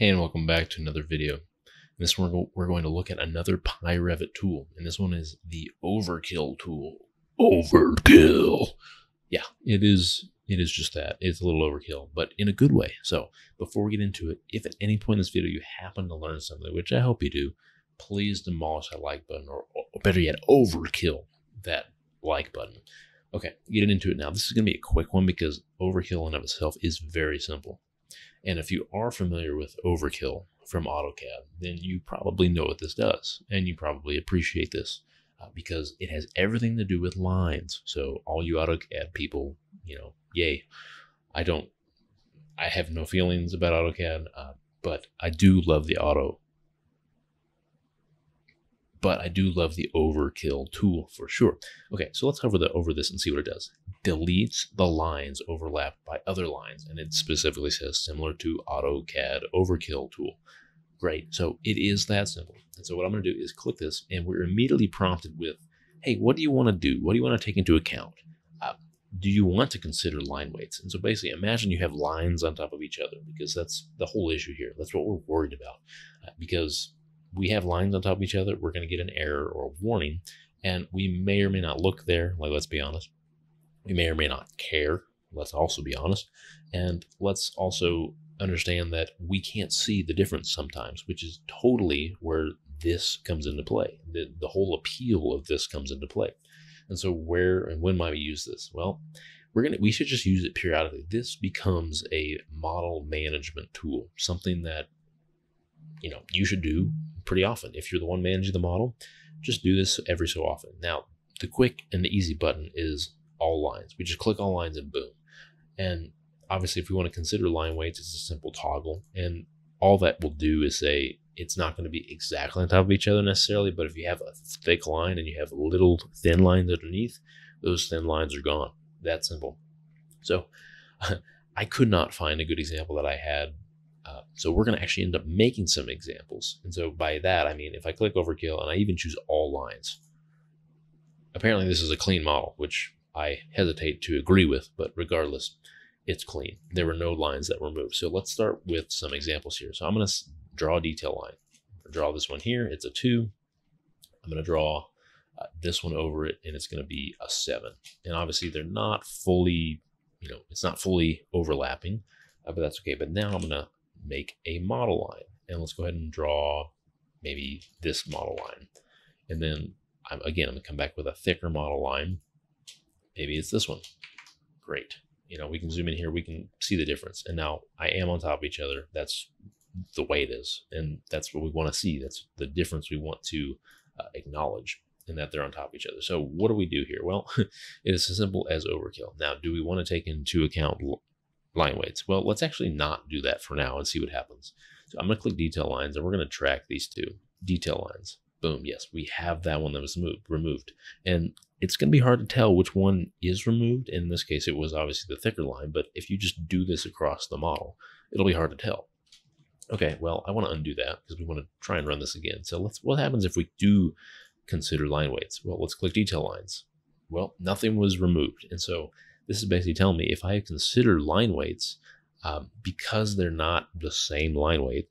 And welcome back to another video. In this one, we're going to look at another PyRevit tool, and this one is the Overkill tool. Overkill. Yeah, it is just that. It's a little overkill, but in a good way. So before we get into it, if at any point in this video you happen to learn something, which I hope you do, please demolish that like button, or better yet, overkill that like button. Okay, getting into it now. This is going to be a quick one because Overkill in and of itself is very simple. And if you are familiar with Overkill from AutoCAD, then you probably know what this does. And you probably appreciate this because it has everything to do with lines. So all you AutoCAD people, you know, yay. I have no feelings about AutoCAD, but I do love the Overkill tool for sure. Okay, so let's hover over this and see what it does. Deletes the lines overlapped by other lines, and it specifically says similar to AutoCAD Overkill tool. Great, so it is that simple. And so what I'm gonna do is click this, and we're immediately prompted with, hey, what do you wanna do? What do you wanna take into account? Do you want to consider line weights? And so basically imagine you have lines on top of each other, because that's the whole issue here. That's what we're worried about, because we have lines on top of each other, we're going to get an error or a warning, and we may or may not look there. Like, let's be honest. We may or may not care. Let's also be honest. And let's also understand that we can't see the difference sometimes, which is totally where this comes into play. The whole appeal of this comes into play. And so where and when might we use this? Well, we should just use it periodically. This becomes a model management tool, something that, you know, you should do pretty often. If you're the one managing the model, just do this every so often. Now, the quick and the easy button is all lines. We just click all lines and boom. And obviously, if we want to consider line weights, it's a simple toggle. And all that will do is say, it's not going to be exactly on top of each other necessarily, but if you have a thick line and you have little thin lines underneath, those thin lines are gone. That simple. So I could not find a good example that I had. So we're going to actually end up making some examples. And so by that, I mean, if I click Overkill and I even choose all lines, apparently this is a clean model, which I hesitate to agree with, but regardless, it's clean. There were no lines that were moved. So let's start with some examples here. So I'm going to draw a detail line. Draw this one here. It's a 2. I'm going to draw this one over it, and it's going to be a 7. And obviously they're not fully, you know, it's not fully overlapping, but that's okay. But now I'm going to make a model line, and let's go ahead and draw maybe this model line, and then I'm gonna come back with a thicker model line. Maybe it's this one. Great, you know, we can zoom in here, we can see the difference, and now I am on top of each other. That's the way it is, and that's what we want to see. That's the difference we want to acknowledge, and that they're on top of each other. So what do we do here? Well, it is as simple as Overkill. Now, do we want to take into account line weights? Well, let's actually not do that for now and see what happens. So I'm going to click detail lines, and we're going to track these two detail lines. Boom. Yes, we have that one that was removed, and it's going to be hard to tell which one is removed. In this case, it was obviously the thicker line, but if you just do this across the model, it'll be hard to tell. Okay. Well, I want to undo that because we want to try and run this again. So what happens if we do consider line weights? Well, let's click detail lines. Well, nothing was removed. And so this is basically telling me if I consider line weights, because they're not the same line weight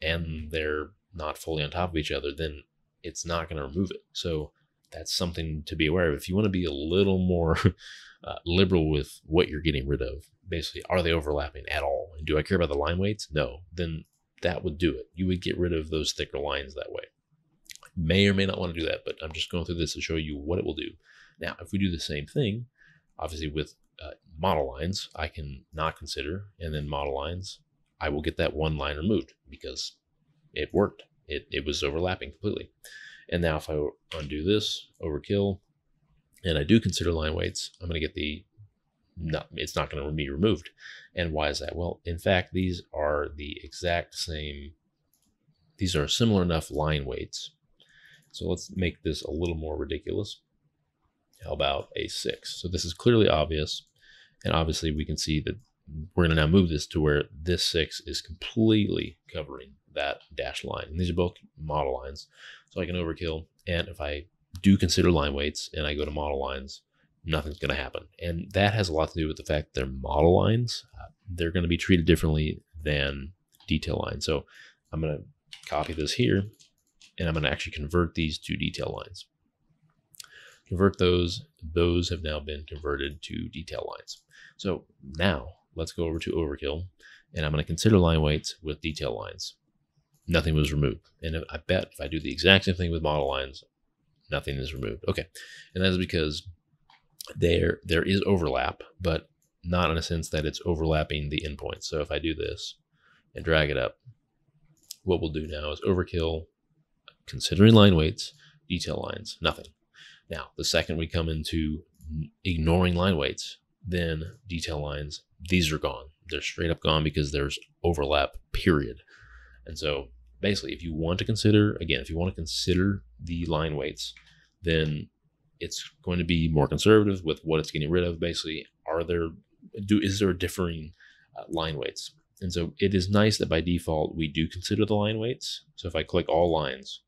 and they're not fully on top of each other, then it's not going to remove it. So that's something to be aware of. If you want to be a little more liberal with what you're getting rid of, basically, are they overlapping at all? And do I care about the line weights? No, then that would do it. You would get rid of those thicker lines that way. I may or may not want to do that, but I'm just going through this to show you what it will do. Now, if we do the same thing, obviously with model lines, I can not consider, and then model lines, I will get that one line removed because it worked. It was overlapping completely. And now if I undo this Overkill and I do consider line weights, I'm going to get it's not going to be removed. And why is that? Well, in fact, these are the exact same. These are similar enough line weights. So let's make this a little more ridiculous. How about a 6? So this is clearly obvious. And obviously we can see that we're going to now move this to where this 6 is completely covering that dashed line. And these are both model lines. So I can Overkill. And if I do consider line weights and I go to model lines, nothing's going to happen. And that has a lot to do with the fact that they're model lines. They're going to be treated differently than detail line. So I'm going to copy this here, and I'm going to actually convert these to detail lines. Convert those. Those have now been converted to detail lines. So now let's go over to Overkill, and I'm going to consider line weights with detail lines. Nothing was removed. And I bet if I do the exact same thing with model lines, nothing is removed. Okay. And that is because there is overlap, but not in a sense that it's overlapping the endpoints. So if I do this and drag it up, what we'll do now is Overkill, considering line weights, detail lines, nothing. Now, the second we come into ignoring line weights, then detail lines, these are gone. They're straight up gone because there's overlap, period. And so basically, if you want to consider, again, if you want to consider the line weights, then it's going to be more conservative with what it's getting rid of. Basically, is there differing line weights? And so it is nice that by default, we do consider the line weights. So if I click all lines,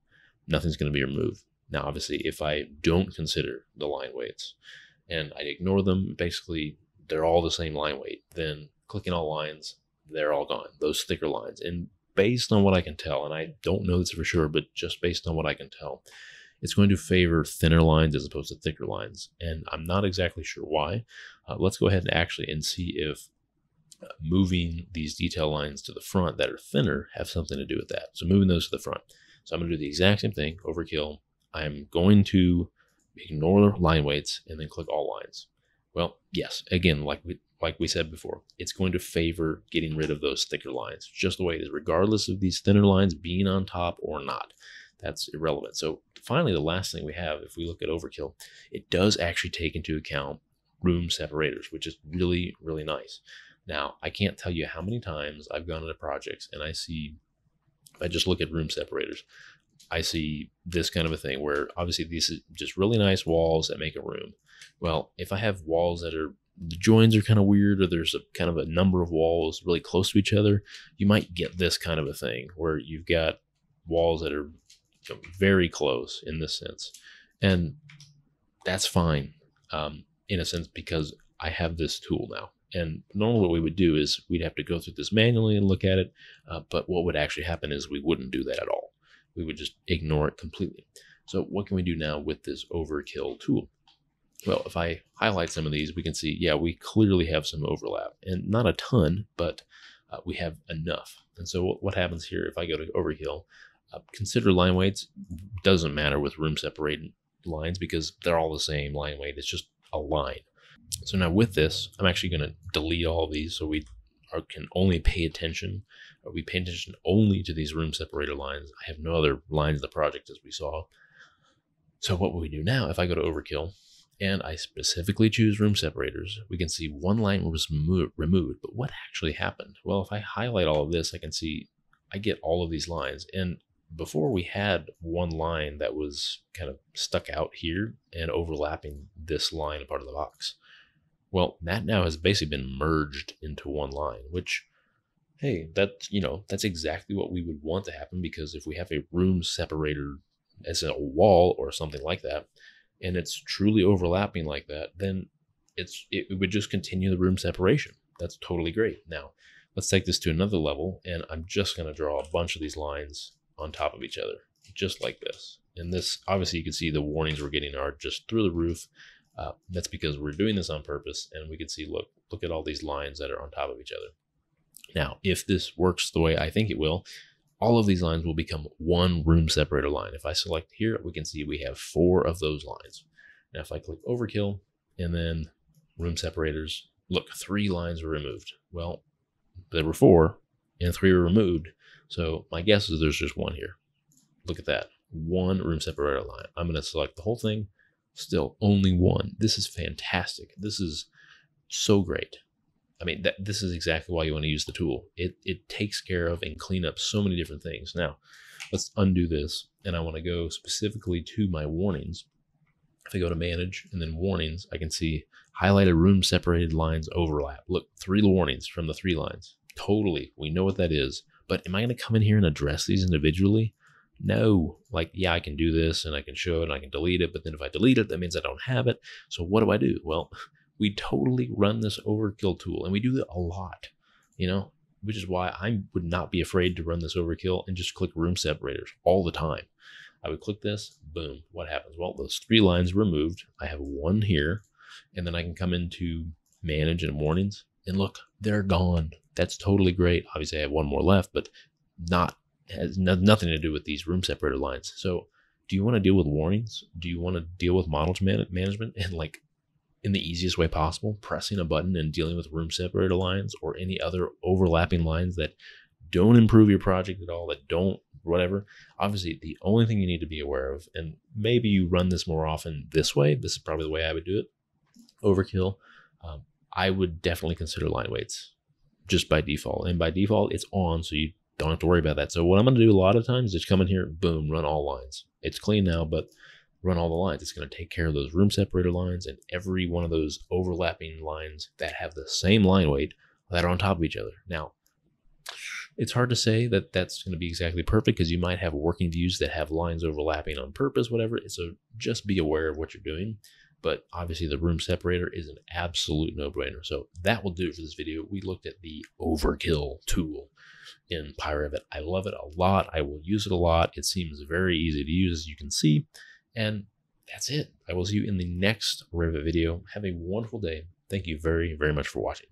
nothing's going to be removed. Now, obviously, if I don't consider the line weights and I ignore them, basically, they're all the same line weight. Then clicking all lines, they're all gone, those thicker lines. And based on what I can tell, and I don't know this for sure, but just based on what I can tell, it's going to favor thinner lines as opposed to thicker lines. And I'm not exactly sure why. Let's go ahead and see if moving these detail lines to the front that are thinner have something to do with that. So moving those to the front. So I'm going to do the exact same thing, Overkill. I'm going to ignore line weights and then click all lines. Well, yes, again, like we said before, it's going to favor getting rid of those thicker lines, just the way it is, regardless of these thinner lines being on top or not. That's irrelevant. So finally, the last thing we have, if we look at Overkill, it does actually take into account room separators, which is really, really nice. Now, I can't tell you how many times I've gone into projects and I see, if I just look at room separators, I see this kind of a thing where obviously these are just really nice walls that make a room. Well, if I have walls that are, the joins are kind of weird, or there's a kind of a number of walls really close to each other, you might get this kind of a thing where you've got walls that are very close in this sense. And that's fine in a sense, because I have this tool now. And normally what we would do is we'd have to go through this manually and look at it. But what would actually happen is we wouldn't do that at all. We would just ignore it completely. So what can we do now with this Overkill tool? Well, if I highlight some of these, we can see, yeah, we clearly have some overlap, and not a ton, but we have enough. And so what happens here, if I go to Overkill, consider line weights, doesn't matter with room separated lines because they're all the same line weight. It's just a line. So now with this, I'm actually going to delete all these so we can only pay attention. We pay attention only to these room separator lines. I have no other lines of the project, as we saw. So what will we do now? If I go to Overkill and I specifically choose room separators, we can see one line was removed, but what actually happened? Well, if I highlight all of this, I can see I get all of these lines. And before we had one line that was kind of stuck out here and overlapping this line part of the box. Well, that now has basically been merged into one line, which, hey, that's exactly what we would want to happen, because if we have a room separator as a wall or something like that, and it's truly overlapping like that, then it would just continue the room separation. That's totally great. Now, let's take this to another level, and I'm just going to draw a bunch of these lines on top of each other, just like this. And this, obviously, you can see the warnings we're getting are just through the roof. That's because we're doing this on purpose, and we can see, look at all these lines that are on top of each other. Now, if this works the way I think it will, all of these lines will become one room separator line. If I select here, we can see we have 4 of those lines. Now, if I click Overkill and then room separators, look, 3 lines were removed. Well, there were 4 and 3 were removed. So my guess is there's just one here. Look at that, one room separator line. I'm going to select the whole thing. Still only one. This is fantastic. This is so great. I mean, this is exactly why you want to use the tool. It takes care of and clean up so many different things. Now, let's undo this. And I want to go specifically to my warnings. If I go to manage and then warnings, I can see highlighted room separated lines overlap. Look, 3 warnings from the 3 lines. Totally. We know what that is. But am I going to come in here and address these individually? No, like, yeah, I can do this and I can show it and I can delete it. But then if I delete it, that means I don't have it. So what do I do? Well, we totally run this Overkill tool, and we do that a lot. You know, which is why I would not be afraid to run this overkill and just click room separators all the time. I would click this, boom, what happens? Well, those three lines were moved. I have one here, and then I can come into manage and warnings, and look, they're gone. That's totally great. Obviously I have one more left, but has nothing to do with these room separator lines. So do you want to deal with warnings? Do you want to deal with model management and like in the easiest way possible, pressing a button and dealing with room separator lines or any other overlapping lines that don't improve your project at all, that don't whatever? Obviously the only thing you need to be aware of, and maybe you run this more often this way, this is probably the way I would do it, overkill, I would definitely consider line weights just by default. And by default it's on, so you don't have to worry about that. So what I'm going to do a lot of times is come in here, boom, run all lines. It's clean now, but run all the lines. It's going to take care of those room separator lines and every one of those overlapping lines that have the same line weight that are on top of each other. Now, it's hard to say that that's going to be exactly perfect because you might have working views that have lines overlapping on purpose, whatever. So just be aware of what you're doing. But obviously the room separator is an absolute no-brainer. So that will do it for this video. We looked at the overkill tool in PyRevit. I love it a lot. I will use it a lot. It seems very easy to use, as you can see. And that's it. I will see you in the next Revit video. Have a wonderful day. Thank you very, very much for watching.